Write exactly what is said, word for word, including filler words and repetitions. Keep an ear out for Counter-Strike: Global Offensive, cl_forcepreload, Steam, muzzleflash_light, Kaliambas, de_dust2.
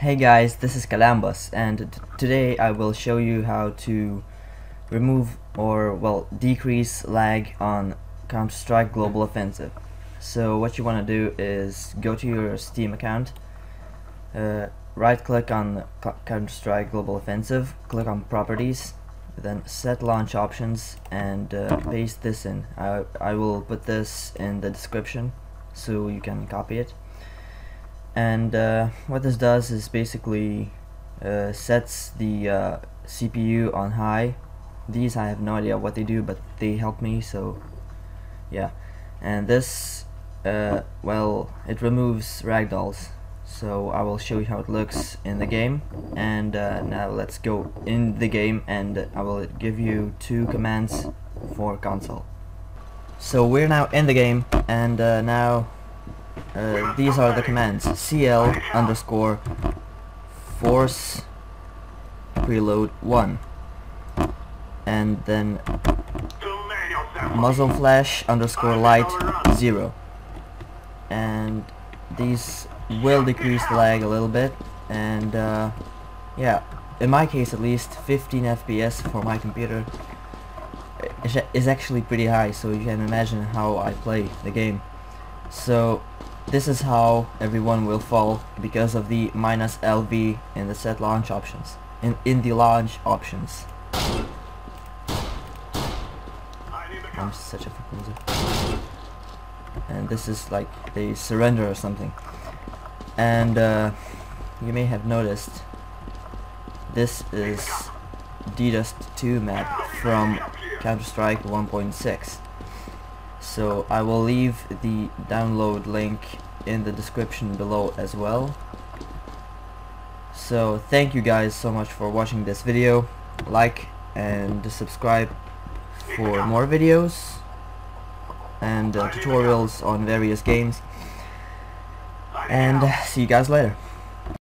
Hey guys, this is Kaliambas, and today I will show you how to remove or, well, decrease lag on Counter-Strike Global Offensive. So what you want to do is go to your Steam account, uh, right click on Counter-Strike Global Offensive, click on Properties, then Set Launch Options, and uh, paste this in. I, I will put this in the description so you can copy it. And uh, what this does is basically uh, sets the uh, C P U on high. These I have no idea what they do, but they help me, so yeah. And this, uh, well, it removes ragdolls, so I will show you how it looks in the game. And uh, now let's go in the game, and I will give you two commands for console. So we're now in the game, and uh, now Uh, these are the commands: cl underscore force preload one, and then muzzleflash underscore light zero, and these will decrease the lag a little bit. And uh, yeah, in my case at least, fifteen F P S for my computer is actually pretty high, so you can imagine how I play the game. So this is how everyone will fall because of the minus L V in the set launch options. In in the launch options. I'm such a fucking loser. And this is like they surrender or something. And uh, you may have noticed this is de dust two map from Counter-Strike one point six. So I will leave the download link in the description below as well. So thank you guys so much for watching this video. Like and subscribe for more videos and uh, tutorials on various games. And see you guys later.